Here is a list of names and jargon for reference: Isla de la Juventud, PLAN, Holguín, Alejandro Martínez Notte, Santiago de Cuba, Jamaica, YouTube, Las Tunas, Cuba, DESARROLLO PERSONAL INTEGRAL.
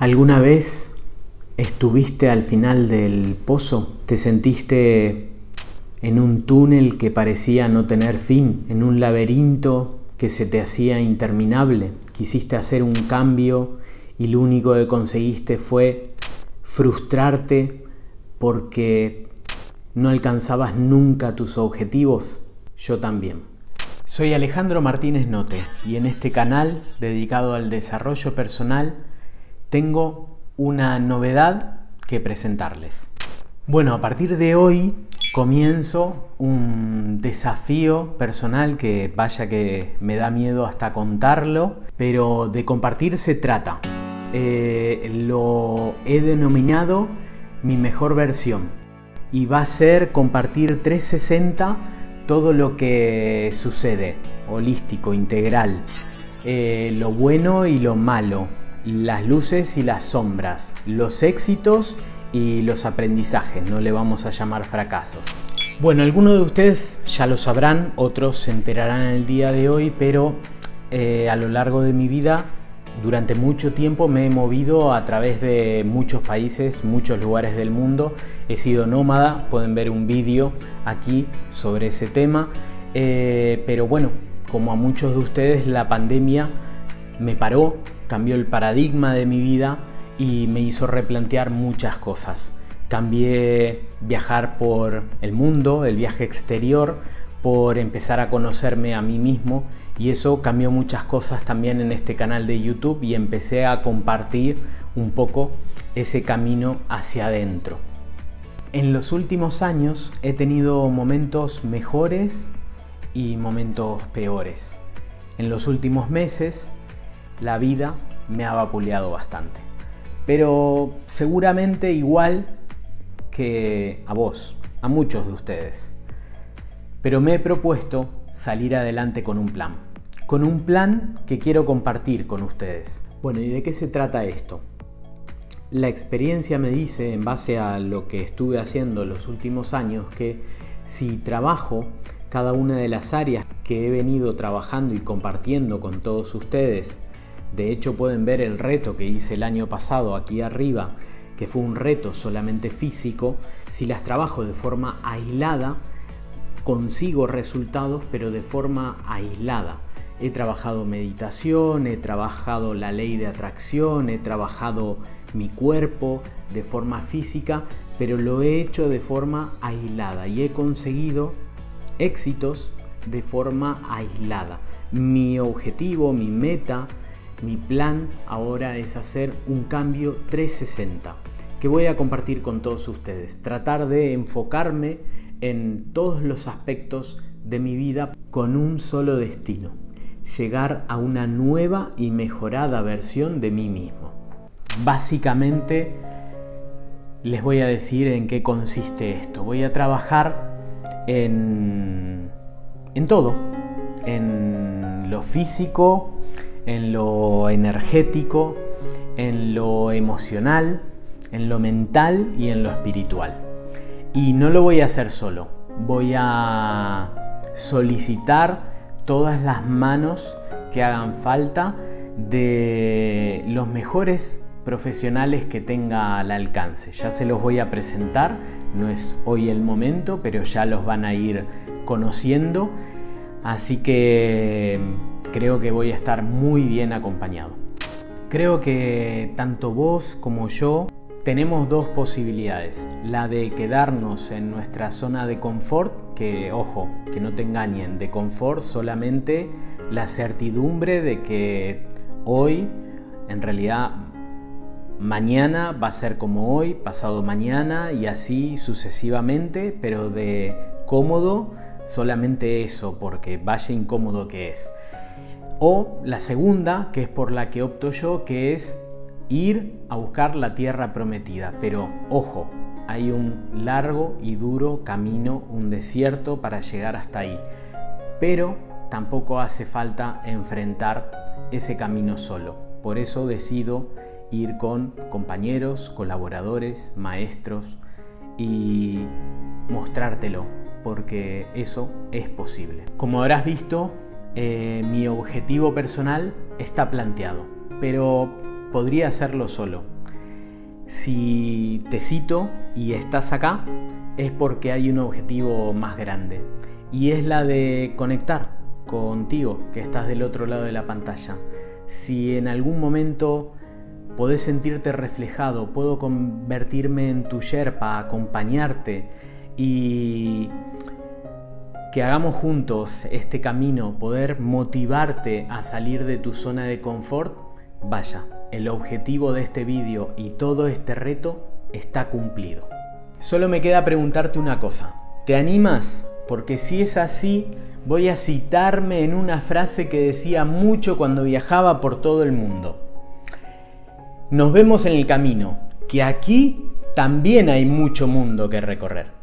¿Alguna vez estuviste al final del pozo? ¿Te sentiste en un túnel que parecía no tener fin? ¿En un laberinto que se te hacía interminable? ¿Quisiste hacer un cambio y lo único que conseguiste fue frustrarte porque no alcanzabas nunca tus objetivos? Yo también. Soy Alejandro Martínez Notte y en este canal dedicado al desarrollo personal tengo una novedad que presentarles. Bueno, a partir de hoy comienzo un desafío personal que vaya que me da miedo hasta contarlo, pero de compartir se trata. Lo he denominado mi mejor versión y va a ser compartir 360 todo lo que sucede, holístico, integral, lo bueno y lo malo, las luces y las sombras, los éxitos y los aprendizajes, no le vamos a llamar fracasos. Bueno, algunos de ustedes ya lo sabrán, otros se enterarán en el día de hoy, pero a lo largo de mi vida, durante mucho tiempo me he movido a través de muchos países, muchos lugares del mundo. He sido nómada, pueden ver un vídeo aquí sobre ese tema. Pero bueno, como a muchos de ustedes, la pandemia me paró, cambió el paradigma de mi vida y me hizo replantear muchas cosas. Cambié viajar por el mundo, el viaje exterior, por empezar a conocerme a mí mismo, y eso cambió muchas cosas también en este canal de YouTube y empecé a compartir un poco ese camino hacia adentro. En los últimos años he tenido momentos mejores y momentos peores. En los últimos meses la vida me ha vapuleado bastante, pero seguramente igual que a vos, a muchos de ustedes. Pero me he propuesto salir adelante con un plan que quiero compartir con ustedes. Bueno, ¿y de qué se trata esto? La experiencia me dice, en base a lo que estuve haciendo los últimos años, que si trabajo cada una de las áreas que he venido trabajando y compartiendo con todos ustedes, de hecho pueden ver el reto que hice el año pasado aquí arriba, que fue un reto solamente físico, si las trabajo de forma aislada, consigo resultados, pero de forma aislada. He trabajado meditación, he trabajado la ley de atracción, he trabajado mi cuerpo de forma física, pero lo he hecho de forma aislada y he conseguido éxitos de forma aislada. Mi objetivo, mi meta, mi plan ahora es hacer un cambio 360 que voy a compartir con todos ustedes. Tratar de enfocarme en todos los aspectos de mi vida con un solo destino: llegar a una nueva y mejorada versión de mí mismo. Básicamente les voy a decir en qué consiste esto. Voy a trabajar en todo, en lo físico, en lo energético, en lo emocional, en lo mental y en lo espiritual. Y no lo voy a hacer solo, voy a solicitar todas las manos que hagan falta de los mejores profesionales que tenga al alcance. Ya se los voy a presentar, no es hoy el momento, pero ya los van a ir conociendo. Así que creo que voy a estar muy bien acompañado. Creo que tanto vos como yo tenemos dos posibilidades: la de quedarnos en nuestra zona de confort, que ojo, que no te engañen, de confort solamente la certidumbre de que hoy, en realidad mañana va a ser como hoy, pasado mañana y así sucesivamente, pero de cómodo solamente eso, porque vaya incómodo que es. O la segunda, que es por la que opto yo, que es ir a buscar la tierra prometida, pero ojo, hay un largo y duro camino, un desierto para llegar hasta ahí, pero tampoco hace falta enfrentar ese camino solo. Por eso decido ir con compañeros, colaboradores, maestros y mostrártelo, porque eso es posible. Como habrás visto, mi objetivo personal está planteado, pero podría hacerlo solo. Si te cito y estás acá, es porque hay un objetivo más grande, y es la de conectar contigo, que estás del otro lado de la pantalla. Si en algún momento podés sentirte reflejado, puedo convertirme en tu yerpa, acompañarte y que hagamos juntos este camino, poder motivarte a salir de tu zona de confort, vaya, el objetivo de este vídeo y todo este reto está cumplido. Solo me queda preguntarte una cosa, ¿te animas? Porque si es así, voy a citarme en una frase que decía mucho cuando viajaba por todo el mundo. Nos vemos en el camino, que aquí también hay mucho mundo que recorrer.